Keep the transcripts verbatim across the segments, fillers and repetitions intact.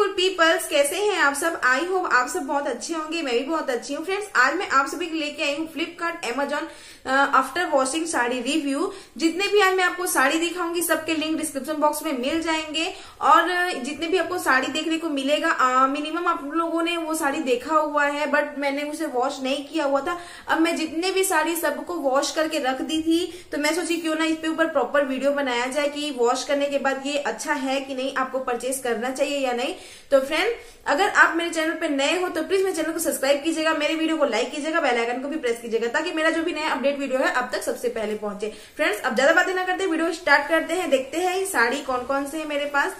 Beautiful peoples, कैसे हैं आप सब? आई होप आप सब बहुत अच्छे होंगे, मैं भी बहुत अच्छी हूँ। फ्रेंड्स, आज मैं आप सभी के लेके आई हूँ Flipkart Amazon after washing sari review. जितने भी आज मैं आपको साड़ी दिखाऊंगी सबके लिंक डिस्क्रिप्शन बॉक्स में मिल जाएंगे, और जितने भी आपको साड़ी देखने को मिलेगा मिनिमम आप लोगों ने वो साड़ी देखा हुआ है, बट मैंने उसे वॉश नहीं किया हुआ था। अब मैं जितने भी साड़ी सबको वॉश करके रख दी थी, तो मैं सोची क्यों ना इसके ऊपर प्रॉपर वीडियो बनाया जाए कि वॉश करने के बाद ये अच्छा है कि नहीं, आपको परचेस करना चाहिए या नहीं। तो फ्रेंड, अगर आप मेरे चैनल पर नए हो तो प्लीज मेरे चैनल को सब्सक्राइब कीजिएगा, मेरे वीडियो को लाइक कीजिएगा, बेल आइकन को भी प्रेस कीजिएगा, ताकि मेरा जो भी नया अपडेट वीडियो है आप तक सबसे पहले पहुंचे। फ्रेंड्स, अब ज्यादा बातें ना करते वीडियो स्टार्ट करते हैं, देखते हैं साड़ी कौन कौन से है मेरे पास।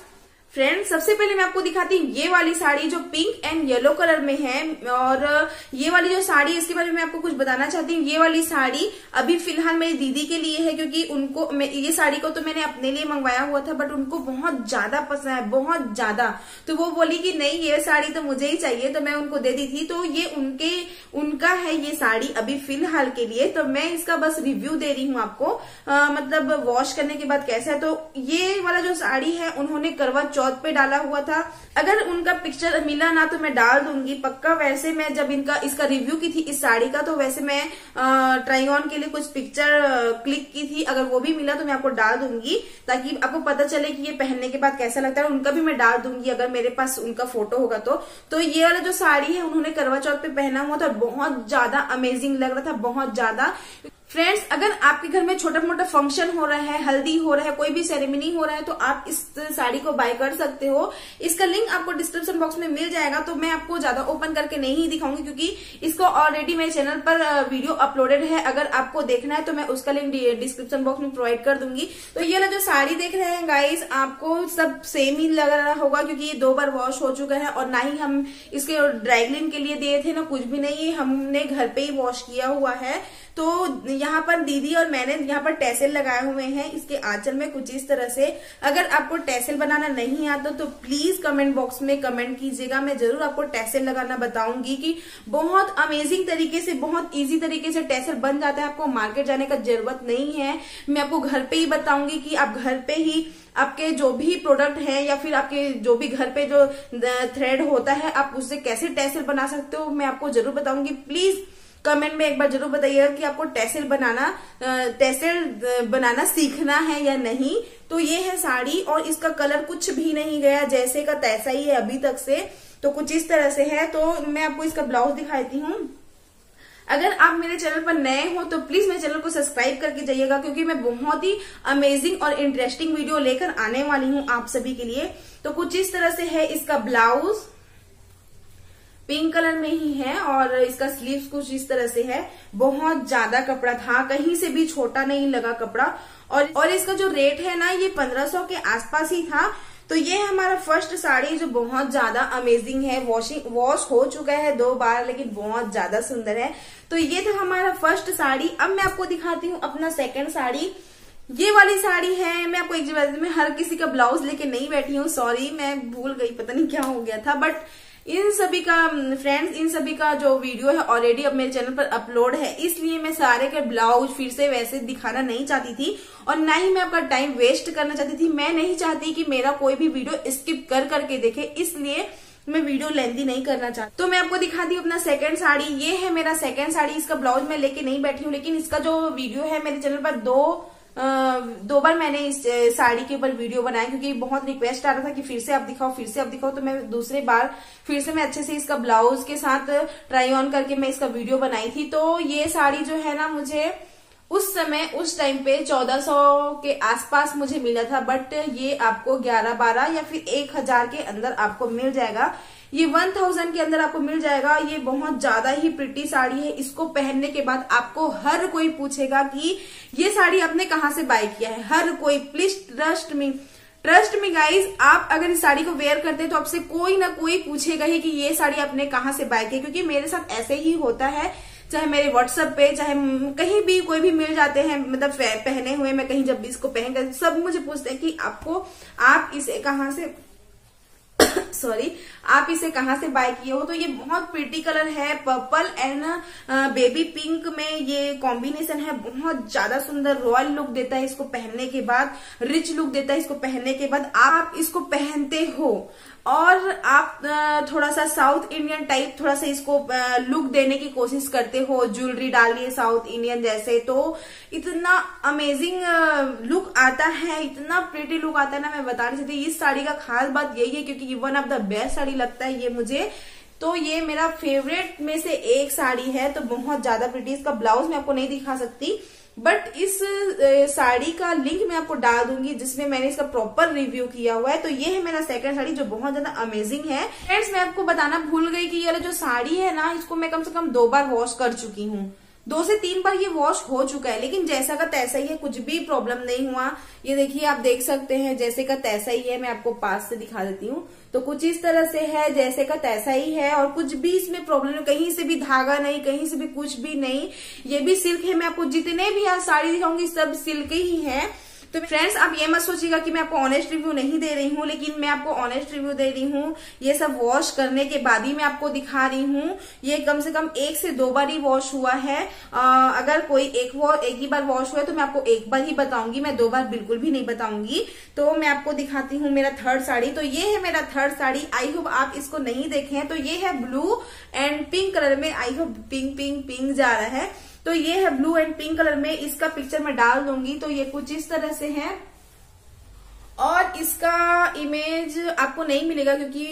फ्रेंड्स, सबसे पहले मैं आपको दिखाती हूँ ये वाली साड़ी जो पिंक एंड येलो कलर में है, और ये वाली जो साड़ी इसके बारे में मैं आपको कुछ बताना चाहती हूँ। ये वाली साड़ी अभी फिलहाल मेरी दीदी के लिए है, क्योंकि उनको ये साड़ी को तो मैंने अपने लिए मंगवाया हुआ था, बट उनको बहुत ज्यादा पसंद है, बहुत ज्यादा। तो वो बोली कि नहीं ये साड़ी तो मुझे ही चाहिए, तो मैं उनको दे दी थी। तो ये उनके उनका है ये साड़ी अभी फिलहाल के लिए, तो मैं इसका बस रिव्यू दे रही हूँ आपको, आ, मतलब वॉश करने के बाद कैसा है। तो ये वाला जो साड़ी है उन्होंने करवा चौथ पे डाला हुआ था। अगर उनका पिक्चर मिला ना तो मैं डाल दूंगी पक्का। वैसे मैं जब इनका इसका रिव्यू की थी इस साड़ी का, तो वैसे मैं ट्राई ऑन के लिए कुछ पिक्चर क्लिक की थी, अगर वो भी मिला तो मैं आपको डाल दूंगी, ताकि आपको पता चले कि ये पहनने के बाद कैसा लगता है। उनका भी मैं डाल दूंगी अगर मेरे पास उनका फोटो होगा तो। तो ये वाला जो साड़ी है उन्होंने करवा चौथ पे पहना हुआ था, बहुत ज्यादा अमेजिंग लग रहा था, बहुत ज्यादा। फ्रेंड्स, अगर आपके घर में छोटा मोटा फंक्शन हो रहा है, हल्दी हो रहा है, कोई भी सेरेमनी हो रहा है, तो आप इस साड़ी को बाय कर सकते हो। इसका लिंक आपको डिस्क्रिप्शन बॉक्स में मिल जाएगा, तो मैं आपको ज्यादा ओपन करके नहीं दिखाऊंगी, क्योंकि इसको ऑलरेडी मेरे चैनल पर वीडियो अपलोडेड है। अगर आपको देखना है तो मैं उसका लिंक डिस्क्रिप्शन बॉक्स में प्रोवाइड कर दूंगी। तो ये जो साड़ी देख रहे हैं गाइज, आपको सब सेम ही लग रहा होगा, क्योंकि ये दो बार वॉश हो चुका है, और ना ही हम इसके ड्राई क्लीन के लिए दिए थे ना कुछ भी नहीं, हमने घर पे ही वॉश किया हुआ है। तो यहाँ पर दीदी और मैंने यहाँ पर टैसेल लगाए हुए हैं इसके आंचल में, कुछ इस तरह से। अगर आपको टैसेल बनाना नहीं आता तो प्लीज कमेंट बॉक्स में कमेंट कीजिएगा, मैं जरूर आपको टैसेल लगाना बताऊंगी कि बहुत अमेजिंग तरीके से, बहुत इजी तरीके से टैसेल बन जाता है। आपको मार्केट जाने का जरूरत नहीं है, मैं आपको घर पे ही बताऊंगी कि आप घर पे ही आपके जो भी प्रोडक्ट है या फिर आपके जो भी घर पे जो थ्रेड होता है आप उससे कैसे टैसेल बना सकते हो, मैं आपको जरूर बताऊंगी। प्लीज कमेंट में एक बार जरूर बताइएगा कि आपको टैसेल बनाना टैसेल बनाना सीखना है या नहीं। तो ये है साड़ी, और इसका कलर कुछ भी नहीं गया, जैसे का तैसा ही है अभी तक से, तो कुछ इस तरह से है। तो मैं आपको इसका ब्लाउज दिखाती हूँ। अगर आप मेरे चैनल पर नए हो तो प्लीज मेरे चैनल को सब्सक्राइब करके जाइएगा, क्योंकि मैं बहुत ही अमेजिंग और इंटरेस्टिंग वीडियो लेकर आने वाली हूँ आप सभी के लिए। तो कुछ इस तरह से है इसका ब्लाउज, पिंक कलर में ही है, और इसका स्लीव्स कुछ इस तरह से है। बहुत ज्यादा कपड़ा था, कहीं से भी छोटा नहीं लगा कपड़ा, और और इसका जो रेट है ना ये पंद्रह सौ के आसपास ही था। तो ये है हमारा फर्स्ट साड़ी जो बहुत ज्यादा अमेजिंग है, वॉशिंग वॉश हो चुका है दो बार, लेकिन बहुत ज्यादा सुंदर है। तो ये था हमारा फर्स्ट साड़ी। अब मैं आपको दिखाती हूँ अपना सेकेंड साड़ी। ये वाली साड़ी है, मैं आपको एक जगह में हर किसी का ब्लाउज लेके नहीं बैठी हूँ, सॉरी मैं भूल गई, पता नहीं क्या हो गया था, बट इन सभी का फ्रेंड्स इन सभी का जो वीडियो है ऑलरेडी अब मेरे चैनल पर अपलोड है, इसलिए मैं सारे के ब्लाउज फिर से वैसे दिखाना नहीं चाहती थी, और ना ही मैं आपका टाइम वेस्ट करना चाहती थी। मैं नहीं चाहती कि मेरा कोई भी वीडियो स्किप कर करके देखे, इसलिए मैं वीडियो लेंथी नहीं करना चाहती। तो मैं आपको दिखाती हूँ अपना सेकंड साड़ी। ये है मेरा सेकंड साड़ी, इसका ब्लाउज मैं लेके नहीं बैठी हूँ, लेकिन इसका जो वीडियो है मेरे चैनल पर दो दो बार मैंने इस साड़ी के ऊपर वीडियो बनाया, क्योंकि बहुत रिक्वेस्ट आ रहा था कि फिर से आप दिखाओ फिर से आप दिखाओ तो मैं दूसरे बार फिर से मैं अच्छे से इसका ब्लाउज के साथ ट्राई ऑन करके मैं इसका वीडियो बनाई थी। तो ये साड़ी जो है ना मुझे उस समय उस टाइम पे चौदह सौ के आसपास मुझे मिला था, बट ये आपको ग्यारह बारह या फिर एक हज़ार के अंदर आपको मिल जाएगा, ये एक हज़ार के अंदर आपको मिल जाएगा। ये बहुत ज्यादा ही प्रिटी साड़ी है, इसको पहनने के बाद आपको हर कोई पूछेगा कि ये साड़ी आपने कहाँ से बाय किया है, हर कोई। Please trust me, trust me guys, आप अगर इस साड़ी को वेयर करते हैं तो आपसे कोई ना कोई पूछेगा ही कि ये साड़ी आपने कहाँ से बाय की, क्योंकि मेरे साथ ऐसे ही होता है। चाहे मेरे व्हाट्सएप पे, चाहे कहीं भी कोई भी मिल जाते हैं, मतलब पहने हुए मैं कहीं जब भी इसको पहन कर, सब मुझे पूछते हैं कि आपको आप इसे कहाँ से सॉरी आप इसे कहाँ से बाय किए हो। तो ये बहुत प्रिटी कलर है, पर्पल एंड बेबी पिंक में ये कॉम्बिनेशन है, बहुत ज्यादा सुंदर रॉयल लुक देता है इसको पहनने के बाद, रिच लुक देता है इसको पहनने के बाद। आप इसको पहनते हो और आप थोड़ा सा साउथ इंडियन टाइप थोड़ा सा इसको लुक देने की कोशिश करते हो, ज्वेलरी डालनी है साउथ इंडियन जैसे, तो इतना अमेजिंग लुक आता है, इतना प्रिटी लुक आता है ना, मैं बता नहीं सकती। इस साड़ी का खास बात यही है क्योंकि ये one of the best sari लगता है ये मुझे, तो ये मेरा फेवरेट में से एक साड़ी है, तो बहुत ज्यादा प्रिटी। इसका ब्लाउज मैं आपको नहीं दिखा सकती, बट इस साड़ी का लिंक मैं आपको डाल दूंगी जिसमें मैंने इसका प्रॉपर रिव्यू किया हुआ है। तो ये है मेरा सेकंड साड़ी जो बहुत ज्यादा अमेजिंग है। फ्रेंड्स, मैं आपको बताना भूल गई कि ये वाला जो साड़ी है ना, इसको मैं कम से कम दो बार वॉश कर चुकी हूँ, दो से तीन बार ये वॉश हो चुका है, लेकिन जैसा का तैसा ही है, कुछ भी प्रॉब्लम नहीं हुआ। ये देखिए, आप देख सकते हैं जैसे का तैसा ही है। मैं आपको पास से दिखा देती हूँ, तो कुछ इस तरह से है, जैसे का तैसा ही है, और कुछ भी इसमें प्रॉब्लम, कहीं से भी धागा नहीं, कहीं से भी कुछ भी नहीं। ये भी सिल्क है। मैं आपको जितने भी यहाँ साड़ी दिखाऊंगी सब सिल्क ही है। तो फ्रेंड्स, आप ये मत सोचिएगा कि मैं आपको ऑनेस्ट रिव्यू नहीं दे रही हूँ, लेकिन मैं आपको ऑनेस्ट रिव्यू दे रही हूँ। ये सब वॉश करने के बाद ही मैं आपको दिखा रही हूँ। ये कम से कम एक से दो बार ही वॉश हुआ है। आ, अगर कोई एक एक ही बार वॉश हुआ है तो मैं आपको एक बार ही बताऊंगी, मैं दो बार बिल्कुल भी नहीं बताऊंगी। तो मैं आपको दिखाती हूँ मेरा थर्ड साड़ी। तो ये है मेरा थर्ड साड़ी, आई होप आप इसको नहीं देखे। तो ये है ब्लू एंड पिंक कलर में, I hope pink pink pink जा रहा है, तो ये है ब्लू एंड पिंक कलर में। इसका पिक्चर मैं डाल दूंगी। तो ये कुछ इस तरह से है, और इसका इमेज आपको नहीं मिलेगा क्योंकि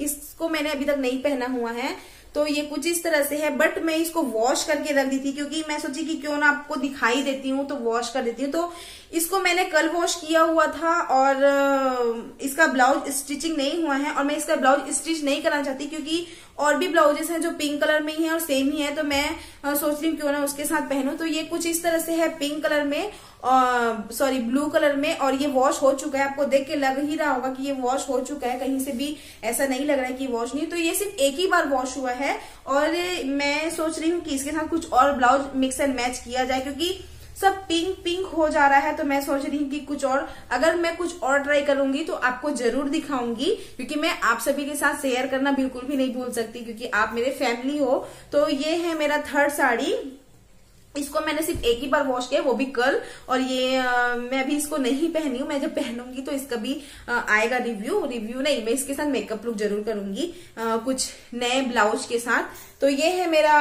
इसको मैंने अभी तक नहीं पहना हुआ है। तो ये कुछ इस तरह से है, बट मैं इसको वॉश करके रख दी थी क्योंकि मैं सोची कि क्यों ना आपको दिखाई देती हूँ, तो वॉश कर देती हूँ। तो इसको मैंने कल वॉश किया हुआ था, और इसका ब्लाउज स्टिचिंग नहीं हुआ है, और मैं इसका ब्लाउज स्टिच नहीं करना चाहती क्योंकि और भी ब्लाउजेस हैं जो पिंक कलर में ही है और सेम ही है, तो मैं सोच रही हूँ क्यों ना उसके साथ पहनूं। तो ये कुछ इस तरह से है, पिंक कलर में, सॉरी ब्लू कलर में, और ये वॉश हो चुका है। आपको देख के लग ही रहा होगा कि ये वॉश हो चुका है, कहीं से भी ऐसा नहीं लग रहा है कि वॉश नहीं। तो ये सिर्फ एक ही बार वॉश हुआ है, और मैं सोच रही हूँ कि इसके साथ कुछ और ब्लाउज मिक्स एंड मैच किया जाए क्योंकि सब पिंक पिंक हो जा रहा है। तो मैं सोच रही हूँ कि कुछ और, अगर मैं कुछ और ट्राई करूंगी तो आपको जरूर दिखाऊंगी क्योंकि मैं आप सभी के साथ शेयर करना बिल्कुल भी नहीं भूल सकती क्योंकि आप मेरे फैमिली हो। तो ये है मेरा थर्ड साड़ी, इसको मैंने सिर्फ एक ही बार वॉश किया, वो भी कल, और ये आ, मैं अभी इसको नहीं पहनी हूँ। मैं जब पहनूंगी तो इसका भी आ, आएगा रिव्यू, रिव्यू नहीं, मैं इसके साथ मेकअप लुक जरूर करूंगी आ, कुछ नए ब्लाउज के साथ। तो ये है मेरा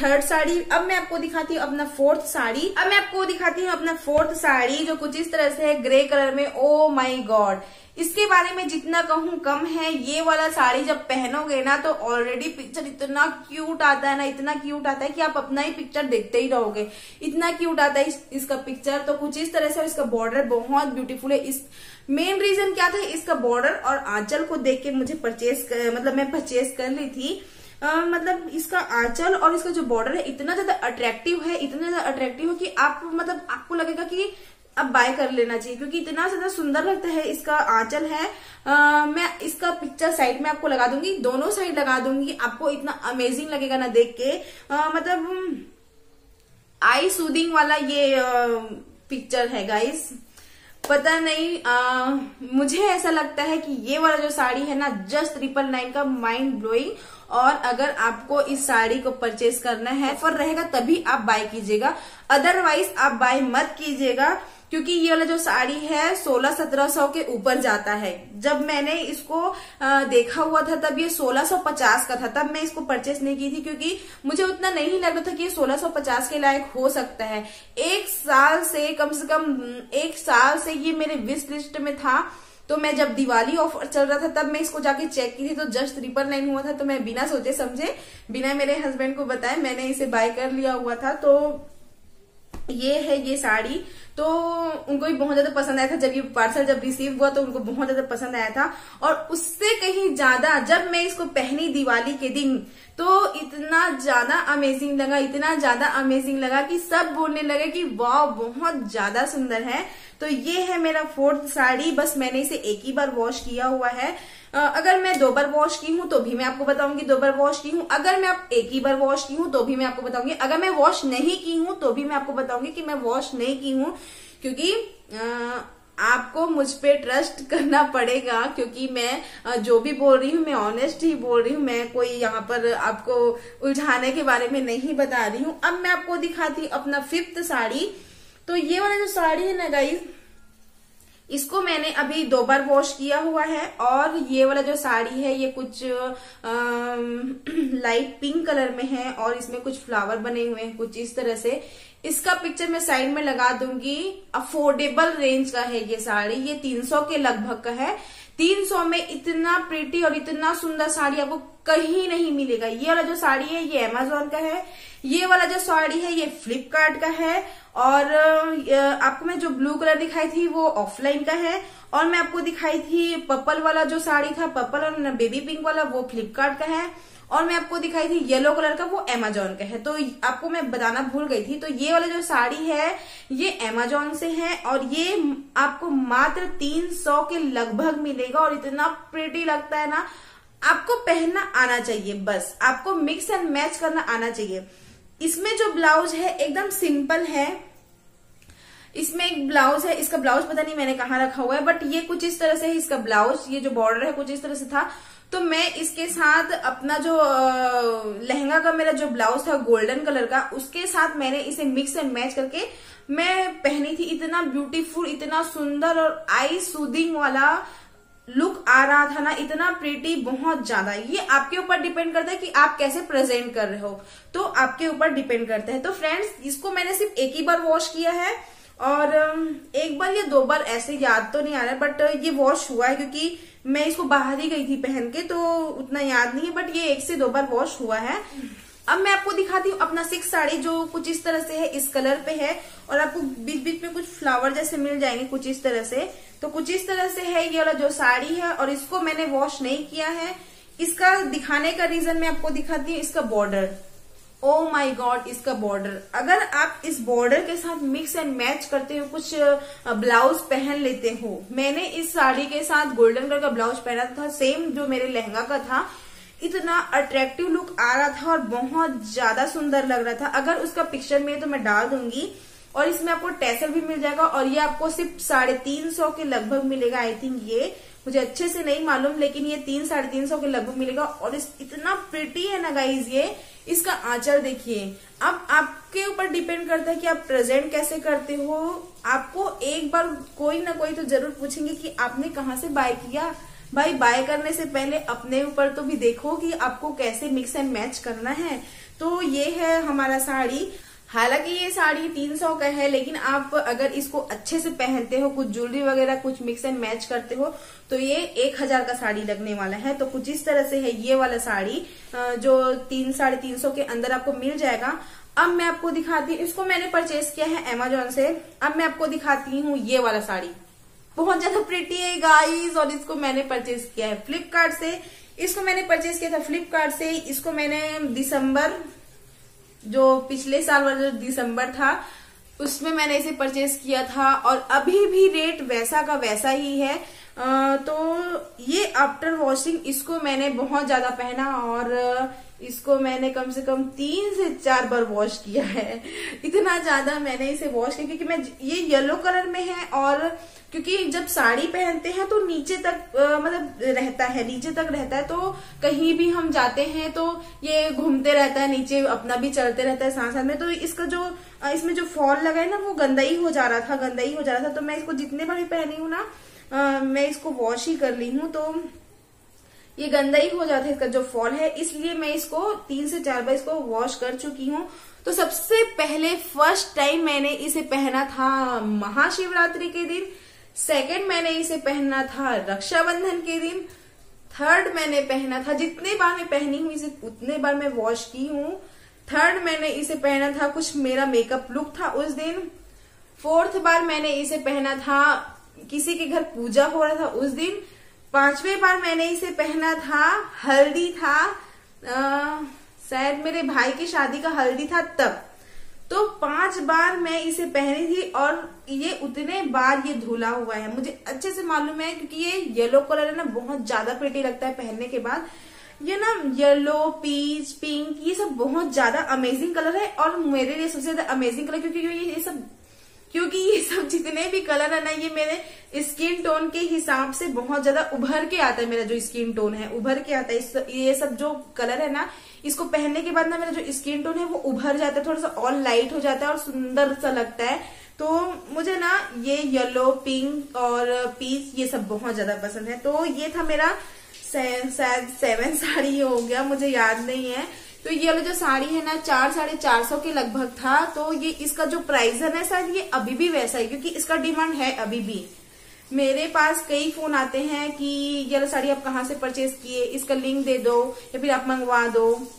थर्ड साड़ी। अब मैं आपको दिखाती हूँ अपना फोर्थ साड़ी। अब मैं आपको दिखाती हूँ अपना फोर्थ साड़ी जो कुछ इस तरह से है, ग्रे कलर में। ओ माय गॉड, इसके बारे में जितना कहूं कम है। ये वाला साड़ी जब पहनोगे ना तो ऑलरेडी पिक्चर इतना क्यूट आता है ना, इतना क्यूट आता है कि आप अपना ही पिक्चर देखते ही रहोगे, इतना क्यूट आता है इस, इसका पिक्चर। तो कुछ इस तरह से, इसका बॉर्डर बहुत ब्यूटीफुल है। इस मेन रीजन क्या था, इसका बॉर्डर और आंचल को देख के मुझे परचेस मतलब मैं परचेस कर ली थी। आ, मतलब इसका आंचल और इसका जो बॉर्डर है इतना ज्यादा अट्रैक्टिव है, इतना ज्यादा अट्रैक्टिव है कि आप मतलब आपको लगेगा कि अब बाय कर लेना चाहिए क्योंकि इतना ज्यादा सुंदर लगता है इसका आंचल है। आ, मैं इसका पिक्चर साइड में आपको लगा दूंगी, दोनों साइड लगा दूंगी, आपको इतना अमेजिंग लगेगा ना देख के। आ, मतलब आई सूदिंग वाला ये आ, पिक्चर है गाइस। पता नहीं, आ, मुझे ऐसा लगता है कि ये वाला जो साड़ी है ना, जस्ट ट्रिपल नाइन का, माइंड ब्लोइंग। और अगर आपको इस साड़ी को परचेस करना है, ऑफर रहेगा तभी आप बाय कीजिएगा, अदरवाइज आप बाय मत कीजिएगा क्योंकि ये वाला जो साड़ी है सोलह सत्रह सौ के ऊपर जाता है। जब मैंने इसको आ, देखा हुआ था तब ये सोलह सौ पचास का था, तब मैं इसको परचेस नहीं की थी क्योंकि मुझे उतना नहीं लग रहा था कि ये सोलह सौ पचास के लायक हो सकता है। एक साल से कम से कम एक साल से ये मेरे विश लिस्ट में था, तो मैं जब दिवाली ऑफर चल रहा था तब मैं इसको जाके चेक की थी, तो जस्ट ट्रिपल नाइन हुआ था, तो मैं बिना सोचे समझे, बिना मेरे हस्बैंड को बताए मैंने इसे बाय कर लिया हुआ था। तो ये है ये साड़ी, तो उनको भी बहुत ज्यादा पसंद आया था। जब ये पार्सल जब रिसीव हुआ तो उनको बहुत ज्यादा पसंद आया था, और उससे कहीं ज्यादा जब मैं इसको पहनी दिवाली के दिन तो इतना ज्यादा अमेजिंग लगा, इतना ज्यादा अमेजिंग लगा कि सब बोलने लगे कि वाव, बहुत ज्यादा सुंदर है। तो ये है मेरा फोर्थ साड़ी। बस मैंने इसे एक ही बार वॉश किया हुआ है। अगर मैं दो बार वॉश की हूँ तो भी मैं आपको बताऊंगी दो बार वॉश की हूँ, अगर मैं आप एक ही बार वॉश की हूँ तो भी मैं आपको बताऊंगी, अगर मैं वॉश नहीं की हूँ तो भी मैं आपको बताऊंगी कि मैं वॉश नहीं की हूँ क्योंकि आ, आपको मुझ पे ट्रस्ट करना पड़ेगा क्योंकि मैं जो भी बोल रही हूँ मैं ऑनेस्ट ही बोल रही हूँ, मैं कोई यहाँ पर आपको उलझाने के बारे में नहीं बता रही हूँ। अब मैं आपको दिखाती हूँ अपना फिफ्थ साड़ी। तो ये वाला जो साड़ी है ना गाइस, इसको मैंने अभी दो बार वॉश किया हुआ है और ये वाला जो साड़ी है ये कुछ आ, लाइट पिंक कलर में है और इसमें कुछ फ्लावर बने हुए हैं कुछ इस तरह से। इसका पिक्चर मैं साइड में लगा दूंगी। अफोर्डेबल रेंज का है ये साड़ी, ये तीन सौ के लगभग का है। तीन सौ में इतना प्रिटी और इतना सुंदर साड़ी आपको कहीं नहीं मिलेगा। ये वाला जो साड़ी है ये अमेजोन का है, ये वाला जो साड़ी है ये फ्लिपकार्ट का है और आपको मैं जो ब्लू कलर दिखाई थी वो ऑफलाइन का है और मैं आपको दिखाई थी पर्पल वाला जो साड़ी था, पर्पल और बेबी पिंक वाला वो फ्लिपकार्ट का है और मैं आपको दिखाई थी येलो कलर का वो अमेजोन का है। तो आपको मैं बताना भूल गई थी। तो ये वाला जो साड़ी है ये अमेजोन से है और ये आपको मात्र तीन सौ के लगभग मिलेगा और इतना प्रिटी लगता है ना। आपको पहनना आना चाहिए, बस आपको मिक्स एंड मैच करना आना चाहिए। इसमें जो ब्लाउज है एकदम सिंपल है। इसमें एक ब्लाउज है, इसका ब्लाउज पता नहीं मैंने कहाँ रखा हुआ है बट ये कुछ इस तरह से है इसका ब्लाउज। ये जो बॉर्डर है कुछ इस तरह से था। तो मैं इसके साथ अपना जो लहंगा का मेरा जो ब्लाउज था गोल्डन कलर का उसके साथ मैंने इसे मिक्स एंड मैच करके मैं पहनी थी। इतना ब्यूटीफुल, इतना सुंदर और आई सूदिंग वाला लुक आ रहा था ना, इतना प्रिटी, बहुत ज्यादा। ये आपके ऊपर डिपेंड करता है कि आप कैसे प्रेजेंट कर रहे हो, तो आपके ऊपर डिपेंड करता है। तो फ्रेंड्स, इसको मैंने सिर्फ एक ही बार वॉश किया है और एक बार या दो बार ऐसे याद तो नहीं आ रहा है बट ये वॉश हुआ है क्योंकि मैं इसको बाहर ही गई थी पहन के तो उतना याद नहीं है बट ये एक से दो बार वॉश हुआ है। अब मैं आपको दिखाती हूँ अपना सिक्स साड़ी जो कुछ इस तरह से है, इस कलर पे है और आपको बीच बीच में कुछ फ्लावर जैसे मिल जाएंगे कुछ इस तरह से। तो कुछ इस तरह से है ये वाला जो साड़ी है और इसको मैंने वॉश नहीं किया है। इसका दिखाने का रीजन मैं आपको दिखाती हूँ। इसका बॉर्डर, ओ माय गॉड, इसका बॉर्डर, अगर आप इस बॉर्डर के साथ मिक्स एंड मैच करते हो, कुछ ब्लाउज पहन लेते हो। मैंने इस साड़ी के साथ गोल्डन कलर का ब्लाउज पहना था, सेम जो मेरे लहंगा का था। इतना अट्रैक्टिव लुक आ रहा था और बहुत ज्यादा सुंदर लग रहा था। अगर उसका पिक्चर में तो मैं डाल दूंगी और इसमें आपको टैसल भी मिल जाएगा और ये आपको सिर्फ साढ़े तीन सौ के लगभग मिलेगा। आई थिंक ये मुझे अच्छे से नहीं मालूम लेकिन ये तीन साढ़े तीन सौ के लगभग मिलेगा और इस इतना प्रिटी है ना गाइज ये। इसका आंचल देखिए। अब आपके ऊपर डिपेंड करता है कि आप प्रेजेंट कैसे करते हो। आपको एक बार कोई ना कोई तो जरूर पूछेंगे कि आपने कहाँ से बाय किया। भाई, बाय करने से पहले अपने ऊपर तो भी देखो कि आपको कैसे मिक्स एंड मैच करना है। तो ये है हमारा साड़ी। हालांकि ये साड़ी तीन सौ का है लेकिन आप अगर इसको अच्छे से पहनते हो, कुछ ज्वेलरी वगैरह कुछ मिक्स एंड मैच करते हो तो ये एक हज़ार का साड़ी लगने वाला है। तो कुछ इस तरह से है ये वाला साड़ी जो तीन साढ़े तीन सौ के अंदर आपको मिल जाएगा। अब मैं आपको दिखाती हूँ, इसको मैंने परचेज किया है अमेजोन से। अब मैं आपको दिखाती हूँ ये वाला साड़ी, बहुत ज्यादा प्रिटी है गाइज और इसको मैंने परचेज किया है फ्लिपकार्ट से। इसको मैंने परचेज किया था फ्लिपकार्ट से। इसको मैंने दिसंबर, जो पिछले साल वाला जो दिसंबर था उसमें मैंने इसे परचेज किया था और अभी भी रेट वैसा का वैसा ही है। आ, तो ये आफ्टर वॉशिंग इसको मैंने बहुत ज्यादा पहना और इसको मैंने कम से कम तीन से चार बार वॉश किया है। इतना ज्यादा मैंने इसे वॉश किया क्योंकि मैं ये येलो कलर में है और क्योंकि जब साड़ी पहनते हैं तो नीचे तक आ, मतलब रहता है, नीचे तक रहता है। तो कहीं भी हम जाते हैं तो ये घूमते रहता है, नीचे अपना भी चलते रहता है साथ साथ में। तो इसका जो इसमें जो फॉल लगा है ना वो गंदा ही हो जा रहा था, गंदा ही हो जा रहा था। तो मैं इसको जितने बार भी पहनी हूँ ना आ, मैं इसको वॉश ही कर ली हूँ तो ये गंदा ही हो जाता है इसका जो फॉल है, इसलिए मैं इसको तीन से चार बार इसको वॉश कर चुकी हूँ। तो सबसे पहले फर्स्ट टाइम मैंने इसे पहना था महाशिवरात्रि के दिन, सेकेंड मैंने इसे पहना था रक्षाबंधन के दिन, थर्ड मैंने पहना था, जितने बार मैं पहनी हूँ इसे उतने बार मैं वॉश की हूँ। थर्ड मैंने इसे पहना था, कुछ मेरा मेकअप लुक था उस दिन। फोर्थ बार मैंने इसे पहना था, किसी के घर पूजा हो रहा था उस दिन। पांचवे बार मैंने इसे पहना था, हल्दी था, आ, शायद मेरे भाई की शादी का हल्दी था तब। तो पांच बार मैं इसे पहनी थी और ये उतने बार ये धुला हुआ है। मुझे अच्छे से मालूम है क्योंकि ये येलो कलर है ना, बहुत ज्यादा प्रिटी लगता है पहनने के बाद। ये ना येलो, पीच, पिंक, ये सब बहुत ज्यादा अमेजिंग कलर है और मेरे लिए सबसे ज्यादा अमेजिंग कलर क्योंकि ये सब क्योंकि ये सब जितने भी कलर है ना ये मेरे स्किन टोन के हिसाब से बहुत ज्यादा उभर के आता है। मेरा जो स्किन टोन है उभर के आता है। ये सब जो कलर है ना इसको पहनने के बाद ना मेरा जो स्किन टोन है वो उभर जाता है, थोड़ा सा और लाइट हो जाता है और सुंदर सा लगता है। तो मुझे ना ये येलो, पिंक और पीच ये सब बहुत ज्यादा पसंद है। तो ये था मेरा शायद सेवन साड़ी हो गया, मुझे याद नहीं है। तो ये वाला जो साड़ी है ना चार साढ़े चार सौ के लगभग था। तो ये इसका जो प्राइस है ना शायद ये अभी भी वैसा है, क्योंकि इसका डिमांड है अभी भी। मेरे पास कई फोन आते हैं कि ये वाला साड़ी आप कहाँ से परचेज किए, इसका लिंक दे दो या फिर आप मंगवा दो,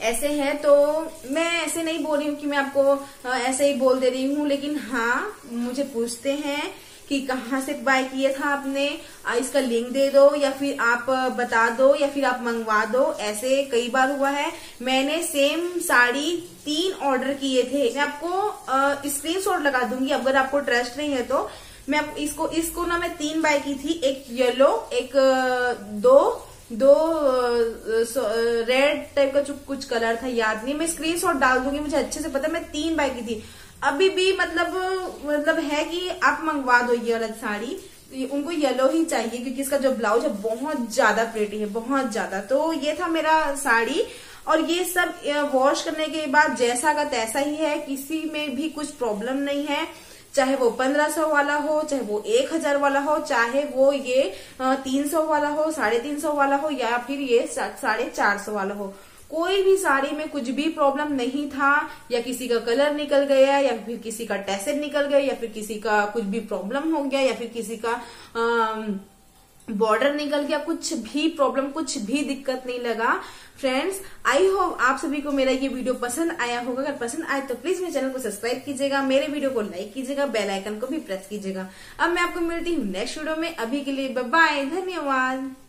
ऐसे है। तो मैं ऐसे नहीं बोल रही हूँ कि मैं आपको ऐसे ही बोल दे रही हूँ, लेकिन हाँ मुझे पूछते हैं कि कहाँ से बाय किया था आपने, इसका लिंक दे दो या फिर आप बता दो या फिर आप मंगवा दो, ऐसे कई बार हुआ है। मैंने सेम साड़ी तीन ऑर्डर किए थे। मैं आपको स्क्रीनशॉट लगा दूंगी, अगर आपको ट्रस्ट नहीं है तो। मैं इसको इसको ना मैं तीन बाय की थी, एक येलो, एक दो दो रेड टाइप का कुछ कलर था, याद नहीं, मैं स्क्रीनशॉट डाल दूंगी, मुझे अच्छे से पता। मैं तीन बाय की थी, अभी भी मतलब मतलब है कि आप मंगवा दो ये अलग साड़ी। उनको येलो ही चाहिए क्योंकि इसका जो ब्लाउज है बहुत ज्यादा प्रिटी है, बहुत ज्यादा। तो ये था मेरा साड़ी, और ये सब वॉश करने के बाद जैसा का तैसा ही है, किसी में भी कुछ प्रॉब्लम नहीं है, चाहे वो पंद्रह सौ वाला हो, चाहे वो एक हजार वाला हो, चाहे वो ये तीन सौ वाला हो, साढ़े तीन सौ वाला हो, या फिर ये साढ़े चार सौ वाला हो, कोई भी साड़ी में कुछ भी प्रॉब्लम नहीं था। या किसी का कलर निकल गया, या फिर किसी का टैसेट निकल गया, या फिर किसी का कुछ भी प्रॉब्लम हो गया, या फिर किसी का बॉर्डर निकल गया, कुछ भी प्रॉब्लम, कुछ भी दिक्कत नहीं लगा। फ्रेंड्स, आई होप आप सभी को मेरा ये वीडियो पसंद आया होगा। अगर पसंद आए तो प्लीज मेरे चैनल को सब्सक्राइब कीजिएगा, मेरे वीडियो को लाइक कीजिएगा, बेल आइकन को भी प्रेस कीजिएगा। अब मैं आपको मिलती हूँ नेक्स्ट वीडियो में। अभी के लिए बाय, धन्यवाद।